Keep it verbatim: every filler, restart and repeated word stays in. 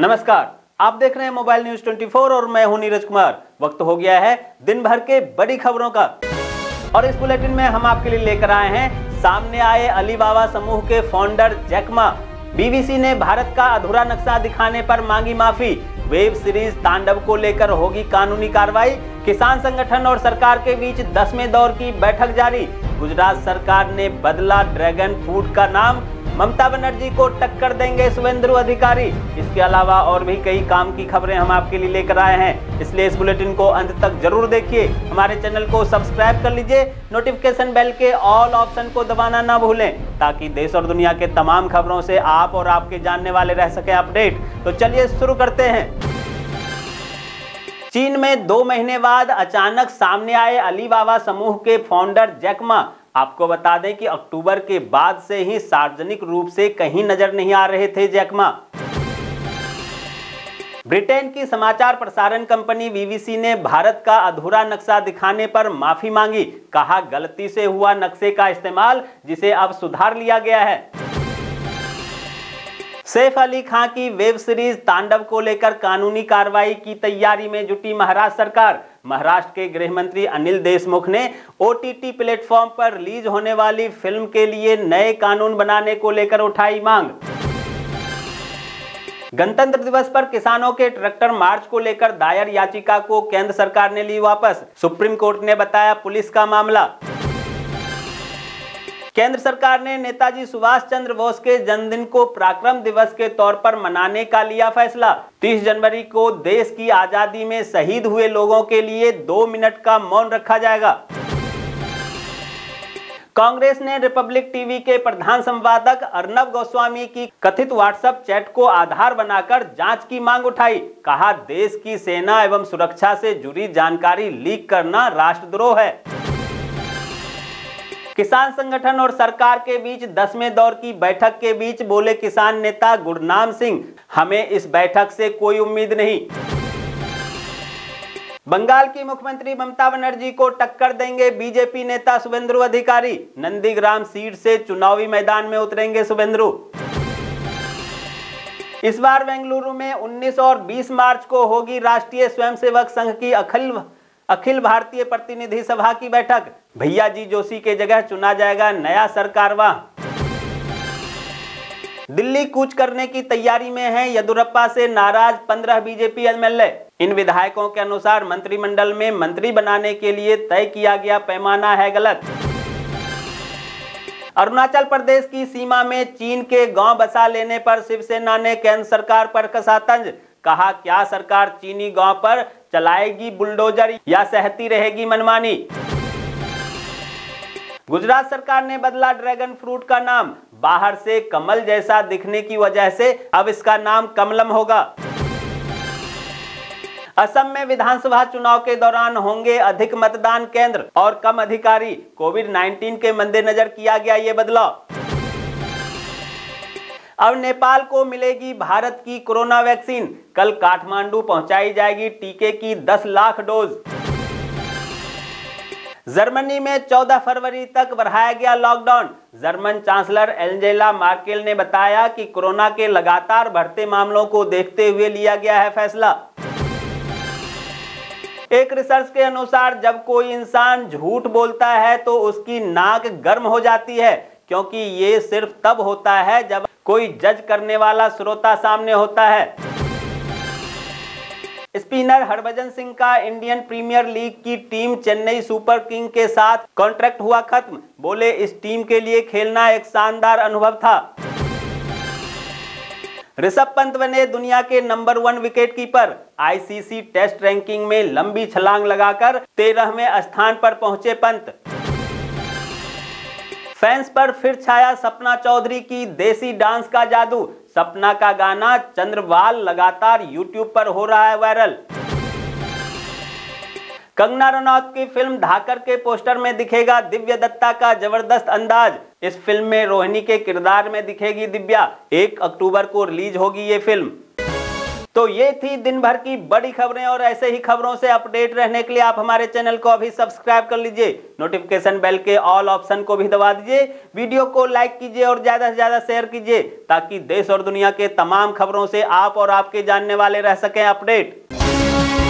नमस्कार, आप देख रहे हैं मोबाइल न्यूज चौबीस और मैं हूं नीरज कुमार। वक्त हो गया है दिन भर के बड़ी खबरों का और इस बुलेटिन में हम आपके लिए लेकर आए हैं सामने आए अलीबाबा समूह के फाउंडर जैकमा। बीबीसी ने भारत का अधूरा नक्शा दिखाने पर मांगी माफी। वेब सीरीज तांडव को लेकर होगी कानूनी कार्रवाई। किसान संगठन और सरकार के बीच दसवें दौर की बैठक जारी। गुजरात सरकार ने बदला ड्रैगन फ्रूट का नाम। ममता बनर्जी को टक्कर देंगे शुभेंदु अधिकारी। इसके अलावा और भी कई काम की खबरें हम आपके लिए लेकर आए हैं, इसलिए इस बुलेटिन को अंत तक जरूर देखिए। हमारे चैनल को सब्सक्राइब कर लीजिए, नोटिफिकेशन बेल के ऑल ऑप्शन को दबाना ना भूलें, ताकि देश और दुनिया के तमाम खबरों से आप और आपके जानने वाले रह सके अपडेट। तो चलिए शुरू करते हैं। चीन में दो महीने बाद अचानक सामने आए अलीबाबा समूह के फाउंडर जैकमा। आपको बता दें कि अक्टूबर के बाद से ही सार्वजनिक रूप से कहीं नजर नहीं आ रहे थे जैकमा। ब्रिटेन की समाचार प्रसारण कंपनी बीबीसी ने भारत का अधूरा नक्शा दिखाने पर माफी मांगी। कहा गलती से हुआ नक्शे का इस्तेमाल, जिसे अब सुधार लिया गया है। सैफ अली खां की वेब सीरीज तांडव को लेकर कानूनी कार्रवाई की तैयारी में जुटी महाराष्ट्र सरकार। महाराष्ट्र के गृह मंत्री अनिल देशमुख ने ओटीटी प्लेटफॉर्म पर रिलीज होने वाली फिल्म के लिए नए कानून बनाने को लेकर उठाई मांग। गणतंत्र दिवस पर किसानों के ट्रैक्टर मार्च को लेकर दायर याचिका को केंद्र सरकार ने ली वापस। सुप्रीम कोर्ट ने बताया पुलिस का मामला। केंद्र सरकार ने नेताजी सुभाष चंद्र बोस के जन्मदिन को पराक्रम दिवस के तौर पर मनाने का लिया फैसला। तीस जनवरी को देश की आजादी में शहीद हुए लोगों के लिए दो मिनट का मौन रखा जाएगा। कांग्रेस ने रिपब्लिक टीवी के प्रधान संपादक अर्णव गोस्वामी की कथित व्हाट्सएप चैट को आधार बनाकर जांच की मांग उठाई। कहा देश की सेना एवं सुरक्षा से जुड़ी जानकारी लीक करना राष्ट्रद्रोह है। किसान संगठन और सरकार के बीच दसवें दौर की बैठक के बीच बोले किसान नेता गुरनाम सिंह, हमें इस बैठक से कोई उम्मीद नहीं। बंगाल की मुख्यमंत्री ममता बनर्जी को टक्कर देंगे बीजेपी नेता शुभेंदु अधिकारी। नंदीग्राम सीट से चुनावी मैदान में उतरेंगे शुभेंदु। इस बार बेंगलुरु में उन्नीस और बीस मार्च को होगी राष्ट्रीय स्वयंसेवक संघ की अखिल अखिल भारतीय प्रतिनिधि सभा की बैठक। भैया जी जोशी के जगह चुना जाएगा नया सरकारवा। दिल्ली कूच करने की तैयारी में है येदुरप्पा से नाराज पंद्रह बीजेपी एमएलए। इन विधायकों के अनुसार मंत्रिमंडल में मंत्री बनाने के लिए तय किया गया पैमाना है गलत। अरुणाचल प्रदेश की सीमा में चीन के गांव बसा लेने पर शिवसेना ने केंद्र सरकार पर कसा तंज। कहा क्या सरकार चीनी गांव पर चलाएगी बुलडोजर या सहती रहेगी मनमानी। गुजरात सरकार ने बदला ड्रैगन फ्रूट का नाम। बाहर से कमल जैसा दिखने की वजह से अब इसका नाम कमलम होगा। असम में विधानसभा चुनाव के दौरान होंगे अधिक मतदान केंद्र और कम अधिकारी। कोविड उन्नीस के मद्देनजर किया गया ये बदलाव। अब नेपाल को मिलेगी भारत की कोरोना वैक्सीन। कल काठमांडू पहुंचाई जाएगी टीके की दस लाख डोज। जर्मनी में चौदह फरवरी तक बढ़ाया गया lockdown. German chancellor Angela Merkel ने बताया कि कोरोना के लगातार बढ़ते मामलों को देखते हुए लिया गया है फैसला। एक रिसर्च के अनुसार जब कोई इंसान झूठ बोलता है तो उसकी नाक गर्म हो जाती है, क्योंकि ये सिर्फ तब होता है जब कोई जज करने वाला श्रोता सामने होता है। स्पिनर हरभजन सिंह का इंडियन प्रीमियर लीग की टीम चेन्नई सुपर किंग के साथ कॉन्ट्रैक्ट हुआ खत्म। बोले इस टीम के लिए खेलना एक शानदार अनुभव था। ऋषभ पंत बने दुनिया के number one wicketkeeper. ICC test ranking में लंबी छलांग लगाकर तेरहवें स्थान पर पहुंचे पंत। फैंस पर फिर छाया सपना चौधरी की देसी डांस का जादू। सपना का गाना चंद्रवाल लगातार यूट्यूब पर हो रहा है वायरल। कंगना रनौत की फिल्म धाकड़ के पोस्टर में दिखेगा दिव्या दत्ता का जबरदस्त अंदाज। इस फिल्म में रोहिणी के किरदार में दिखेगी दिव्या। एक अक्टूबर को रिलीज होगी ये फिल्म। तो ये थी दिन भर की बड़ी खबरें, और ऐसे ही खबरों से अपडेट रहने के लिए आप हमारे चैनल को अभी सब्सक्राइब कर लीजिए, नोटिफिकेशन बेल के ऑल ऑप्शन को भी दबा दीजिए, वीडियो को लाइक कीजिए और ज्यादा से ज्यादा शेयर कीजिए ताकि देश और दुनिया के तमाम खबरों से आप और आपके जानने वाले रह सकें अपडेट।